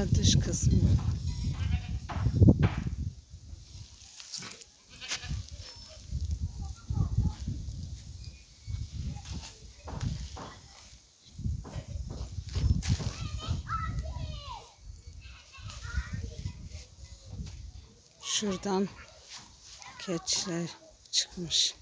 da dış kısmı. Şuradan keçiler çıkmış.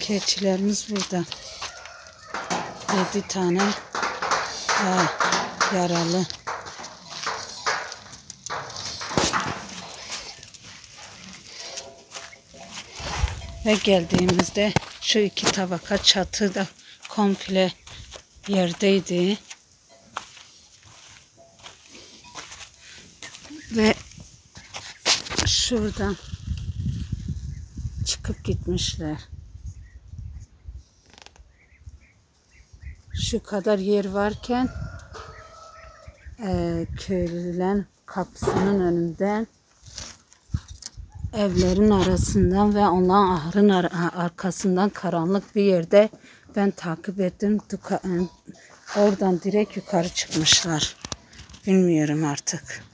Keçilerimiz burada. 7 tane yaralı. Ve geldiğimizde şu 2 tabaka çatı da komple yerdeydi. Ve şuradan çıkıp gitmişler. Şu kadar yer varken köylülerin kapısının önünden, evlerin arasından ve onların ahırın arkasından karanlık bir yerde ben takip ettim. Oradan direkt yukarı çıkmışlar. Bilmiyorum artık.